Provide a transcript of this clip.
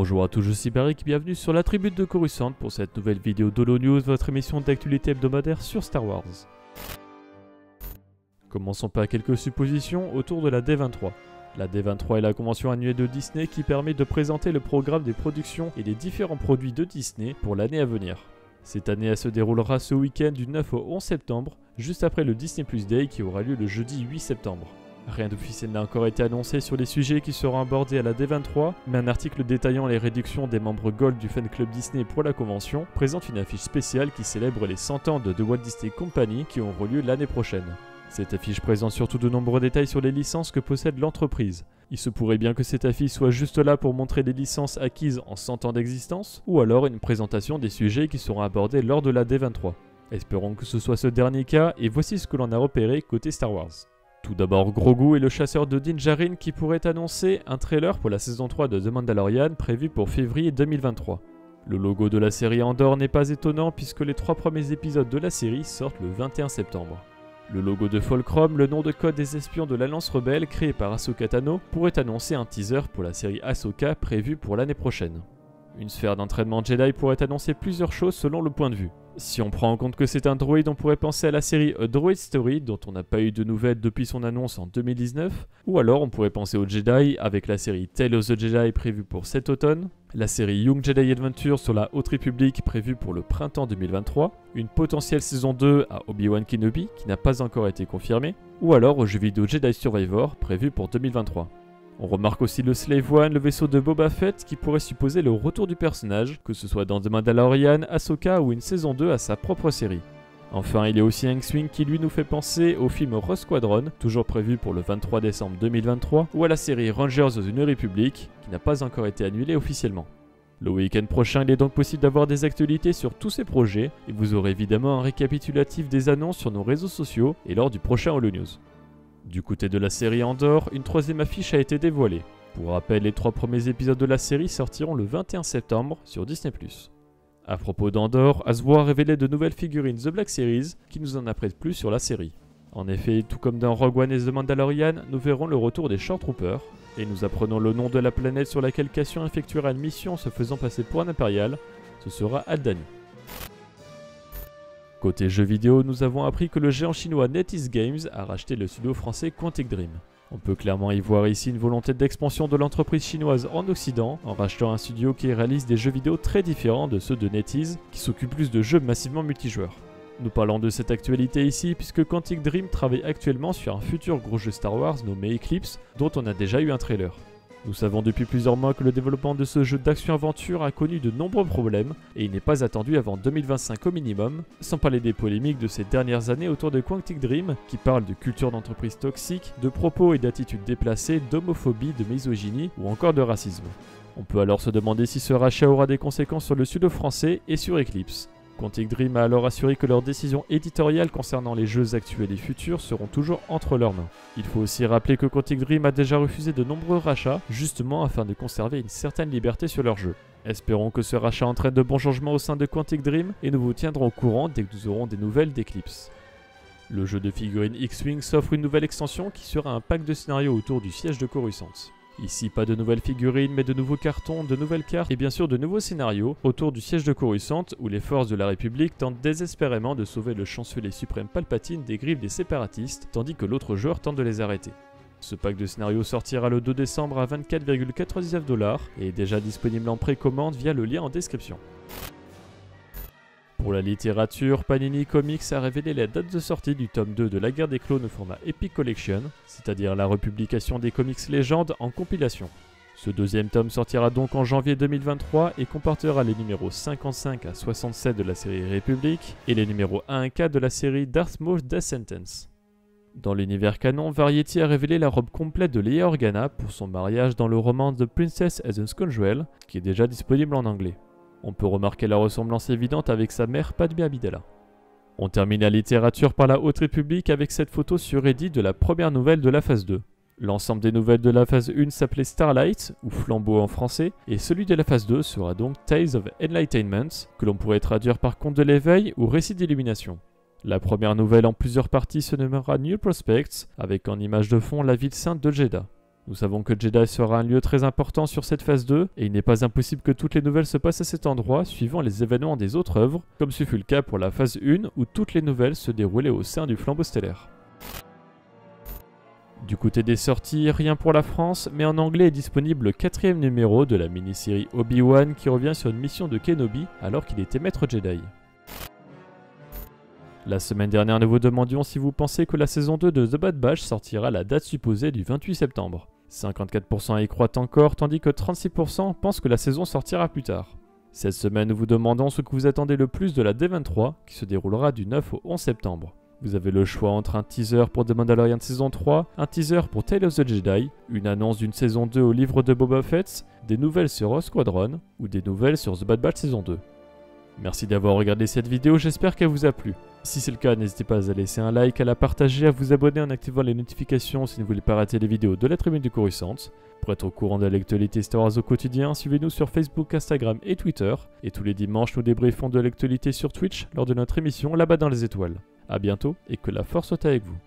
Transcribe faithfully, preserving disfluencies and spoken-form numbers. Bonjour à tous, je suis Barekh et bienvenue sur La Tribune de Coruscant pour cette nouvelle vidéo d'Holonews, votre émission d'actualité hebdomadaire sur Star Wars. Commençons par quelques suppositions autour de la D vingt-trois. La D vingt-trois est la convention annuelle de Disney qui permet de présenter le programme des productions et des différents produits de Disney pour l'année à venir. Cette année, elle se déroulera ce week-end du neuf au onze septembre, juste après le Disney Plus Day qui aura lieu le jeudi huit septembre. Rien d'officiel n'a encore été annoncé sur les sujets qui seront abordés à la D vingt-trois, mais un article détaillant les réductions des membres Gold du fan club Disney pour la convention présente une affiche spéciale qui célèbre les cent ans de The Walt Disney Company qui auront lieu l'année prochaine. Cette affiche présente surtout de nombreux détails sur les licences que possède l'entreprise. Il se pourrait bien que cette affiche soit juste là pour montrer les licences acquises en cent ans d'existence, ou alors une présentation des sujets qui seront abordés lors de la D vingt-trois. Espérons que ce soit ce dernier cas, et voici ce que l'on a repéré côté Star Wars. Tout d'abord, Grogu et le chasseur de Din Djarin qui pourrait annoncer un trailer pour la saison trois de The Mandalorian prévu pour février deux mille vingt-trois. Le logo de la série Andor n'est pas étonnant puisque les trois premiers épisodes de la série sortent le vingt et un septembre. Le logo de Fulcrum, le nom de code des espions de l'Alliance Rebelle créé par Ahsoka Tano, pourrait annoncer un teaser pour la série Ahsoka prévue pour l'année prochaine. Une sphère d'entraînement Jedi pourrait annoncer plusieurs choses selon le point de vue. Si on prend en compte que c'est un droïde, on pourrait penser à la série A Droid Story dont on n'a pas eu de nouvelles depuis son annonce en deux mille dix-neuf, ou alors on pourrait penser aux Jedi avec la série Tales of the Jedi prévue pour cet automne, la série Young Jedi Adventures sur la Haute République prévue pour le printemps deux mille vingt-trois, une potentielle saison deux à Obi-Wan Kenobi qui n'a pas encore été confirmée, ou alors au jeu vidéo Jedi Survivor prévu pour deux mille vingt-trois. On remarque aussi le Slave One, le vaisseau de Boba Fett qui pourrait supposer le retour du personnage, que ce soit dans The Mandalorian, Ahsoka ou une saison deux à sa propre série. Enfin, il y a aussi un X-Wing qui lui nous fait penser au film Rogue Squadron, toujours prévu pour le vingt-trois décembre deux mille vingt-trois, ou à la série Rangers of the New Republic, qui n'a pas encore été annulée officiellement. Le week-end prochain, il est donc possible d'avoir des actualités sur tous ces projets, et vous aurez évidemment un récapitulatif des annonces sur nos réseaux sociaux et lors du prochain Holonews. Du côté de la série Andor, une troisième affiche a été dévoilée. Pour rappel, les trois premiers épisodes de la série sortiront le vingt et un septembre sur Disney plus. A propos d'Andor, Hasbro a révélé de nouvelles figurines The Black Series qui nous en apprêtent plus sur la série. En effet, tout comme dans Rogue One et The Mandalorian, nous verrons le retour des Stormtroopers, et nous apprenons le nom de la planète sur laquelle Cassian effectuera une mission en se faisant passer pour un impérial, ce sera Aldhani. Côté jeux vidéo, nous avons appris que le géant chinois NetEase Games a racheté le studio français Quantic Dream. On peut clairement y voir ici une volonté d'expansion de l'entreprise chinoise en Occident, en rachetant un studio qui réalise des jeux vidéo très différents de ceux de NetEase, qui s'occupe plus de jeux massivement multijoueurs. Nous parlons de cette actualité ici, puisque Quantic Dream travaille actuellement sur un futur gros jeu Star Wars nommé Eclipse, dont on a déjà eu un trailer. Nous savons depuis plusieurs mois que le développement de ce jeu d'action-aventure a connu de nombreux problèmes et il n'est pas attendu avant deux mille vingt-cinq au minimum, sans parler des polémiques de ces dernières années autour de Quantic Dream qui parle de culture d'entreprise toxique, de propos et d'attitudes déplacées, d'homophobie, de misogynie ou encore de racisme. On peut alors se demander si ce rachat aura des conséquences sur le studio français et sur Eclipse. Quantic Dream a alors assuré que leurs décisions éditoriales concernant les jeux actuels et futurs seront toujours entre leurs mains. Il faut aussi rappeler que Quantic Dream a déjà refusé de nombreux rachats, justement afin de conserver une certaine liberté sur leurs jeux. Espérons que ce rachat entraîne de bons changements au sein de Quantic Dream et nous vous tiendrons au courant dès que nous aurons des nouvelles d'Eclipse. Le jeu de figurines X-Wing s'offre une nouvelle extension qui sera un pack de scénarios autour du siège de Coruscant. Ici, pas de nouvelles figurines, mais de nouveaux cartons, de nouvelles cartes et bien sûr de nouveaux scénarios autour du siège de Coruscant où les forces de la République tentent désespérément de sauver le chancelier suprême Palpatine des griffes des séparatistes, tandis que l'autre joueur tente de les arrêter. Ce pack de scénarios sortira le deux décembre à vingt-quatre virgule quatre-vingt-dix-neuf dollars et est déjà disponible en précommande via le lien en description. Pour la littérature, Panini Comics a révélé la date de sortie du tome deux de La Guerre des Clones au format Epic Collection, c'est-à-dire la republication des comics légendes en compilation. Ce deuxième tome sortira donc en janvier deux mille vingt-trois et comportera les numéros cinquante-cinq à soixante-sept de la série République et les numéros un à quatre de la série Darth Maul Death Sentence. Dans l'univers canon, Variety a révélé la robe complète de Leia Organa pour son mariage dans le roman The Princess and the Scoundrel, qui est déjà disponible en anglais. On peut remarquer la ressemblance évidente avec sa mère Padmé Amidala. On termine la littérature par la Haute République avec cette photo sur Reddit de la première nouvelle de la phase deux. L'ensemble des nouvelles de la phase un s'appelait Starlight, ou Flambeau en français, et celui de la phase deux sera donc Tales of Enlightenment, que l'on pourrait traduire par Conte de l'éveil ou Récit d'illumination. La première nouvelle en plusieurs parties se nommera New Prospects, avec en image de fond la ville sainte de Jedha. Nous savons que Jedha sera un lieu très important sur cette phase deux, et il n'est pas impossible que toutes les nouvelles se passent à cet endroit, suivant les événements des autres œuvres, comme ce fut le cas pour la phase un, où toutes les nouvelles se déroulaient au sein du Flambeau stellaire. Du côté des sorties, rien pour la France, mais en anglais est disponible le quatrième numéro de la mini-série Obi-Wan qui revient sur une mission de Kenobi alors qu'il était maître Jedi. La semaine dernière, nous vous demandions si vous pensez que la saison deux de The Bad Batch sortira à la date supposée du vingt-huit septembre. cinquante-quatre pour cent y croient encore, tandis que trente-six pour cent pensent que la saison sortira plus tard. Cette semaine, nous vous demandons ce que vous attendez le plus de la D vingt-trois, qui se déroulera du neuf au onze septembre. Vous avez le choix entre un teaser pour The Mandalorian saison trois, un teaser pour Tales of the Jedi, une annonce d'une saison deux au livre de Boba Fett, des nouvelles sur Rogue Squadron ou des nouvelles sur The Bad Batch saison deux. Merci d'avoir regardé cette vidéo, j'espère qu'elle vous a plu. Si c'est le cas, n'hésitez pas à laisser un like, à la partager, à vous abonner en activant les notifications si vous ne voulez pas rater les vidéos de la Tribune de Coruscant. Pour être au courant de l'actualité Star Wars au quotidien, suivez-nous sur Facebook, Instagram et Twitter. Et tous les dimanches, nous débriefons de l'actualité sur Twitch lors de notre émission Là-bas dans les étoiles. A bientôt et que la force soit avec vous.